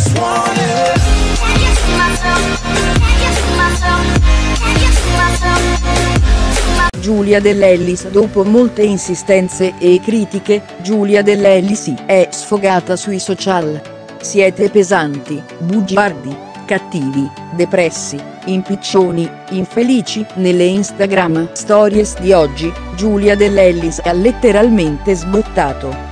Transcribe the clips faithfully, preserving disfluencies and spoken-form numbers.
just want it. Can't get to myself, can't get to myself, can't get to myself. Giulia De Lellis. Dopo molte insistenze e critiche, Giulia De Lellis è sfogata sui social. Siete pesanti, bugiardi, cattivi, depressi, impiccioni, infelici. Nelle Instagram Stories di oggi, Giulia De Lellis ha letteralmente sbottato.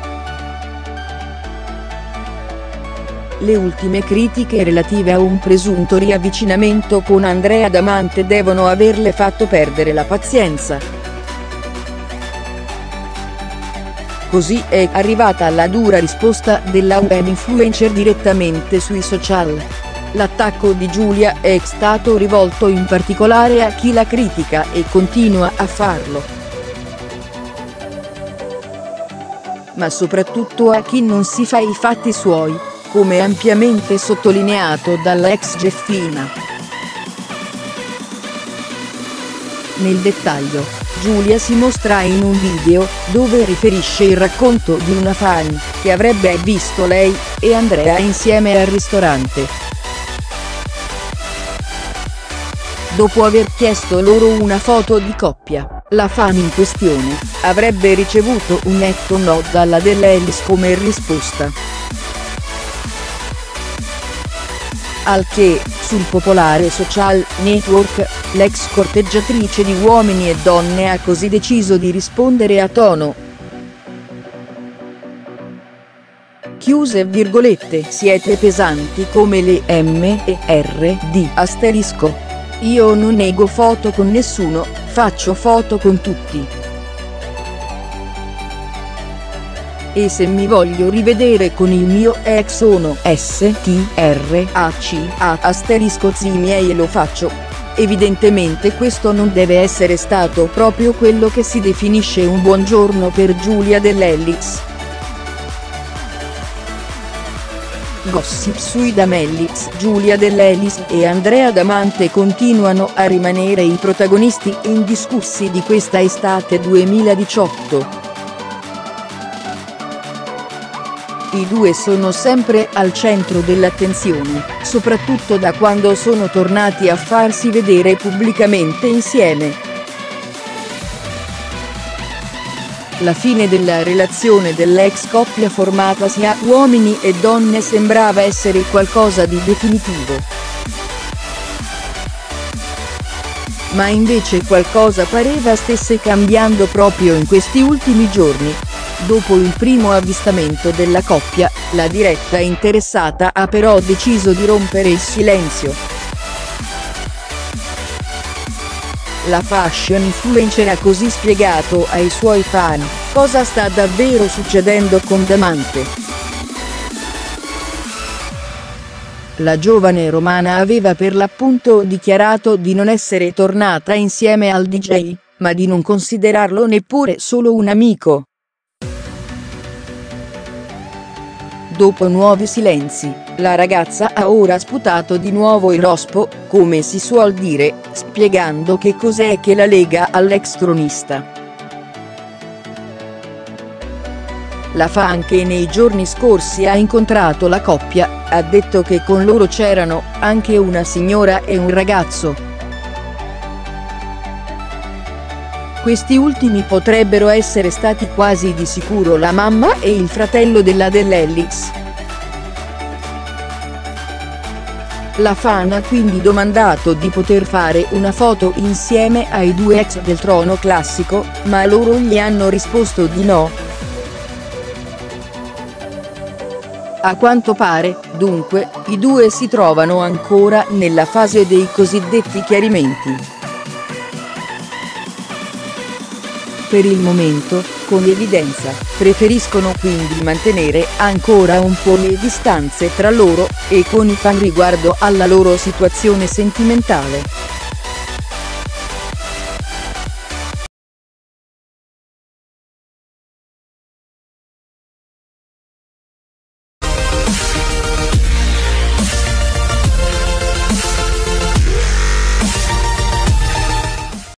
Le ultime critiche relative a un presunto riavvicinamento con Andrea Damante devono averle fatto perdere la pazienza. Così è arrivata la dura risposta della Uomini influencer direttamente sui social. L'attacco di Giulia è stato rivolto in particolare a chi la critica e continua a farlo, ma soprattutto a chi non si fa i fatti suoi, come ampiamente sottolineato dalla ex Geffina. Nel dettaglio, Giulia si mostra in un video, dove riferisce il racconto di una fan, che avrebbe visto lei e Andrea insieme al ristorante. Dopo aver chiesto loro una foto di coppia, la fan in questione avrebbe ricevuto un netto no dalla De Lellis come risposta. Al che, sul popolare social network, l'ex corteggiatrice di Uomini e Donne ha così deciso di rispondere a tono. Chiuse virgolette. Siete pesanti come le M E R D asterisco. Io non nego foto con nessuno. Faccio foto con tutti. E se mi voglio rivedere con il mio ex sono S T R A C A asterisco zii miei e lo faccio. Evidentemente questo non deve essere stato proprio quello che si definisce un buongiorno per Giulia De Lellis. Gossip sui Damellis. Giulia De Lellis e Andrea Damante continuano a rimanere i protagonisti indiscussi di questa estate duemiladiciotto. I due sono sempre al centro dell'attenzione, soprattutto da quando sono tornati a farsi vedere pubblicamente insieme. La fine della relazione dell'ex coppia formatasi a Uomini e Donne sembrava essere qualcosa di definitivo. Ma invece qualcosa pareva stesse cambiando proprio in questi ultimi giorni. Dopo il primo avvistamento della coppia, la diretta interessata ha però deciso di rompere il silenzio. La fashion influencer ha così spiegato ai suoi fan cosa sta davvero succedendo con Damante. La giovane romana aveva per l'appunto dichiarato di non essere tornata insieme al D J, ma di non considerarlo neppure solo un amico. Dopo nuovi silenzi, la ragazza ha ora sputato di nuovo il rospo, come si suol dire, spiegando che cos'è che la lega all'ex cronista. La fan che nei giorni scorsi ha incontrato la coppia, ha detto che con loro c'erano anche una signora e un ragazzo. Questi ultimi potrebbero essere stati quasi di sicuro la mamma e il fratello della De Lellis. La fan ha quindi domandato di poter fare una foto insieme ai due ex del trono classico, ma loro gli hanno risposto di no. A quanto pare, dunque, i due si trovano ancora nella fase dei cosiddetti chiarimenti. Per il momento, con evidenza, preferiscono quindi mantenere ancora un po' le distanze tra loro e con i fan riguardo alla loro situazione sentimentale.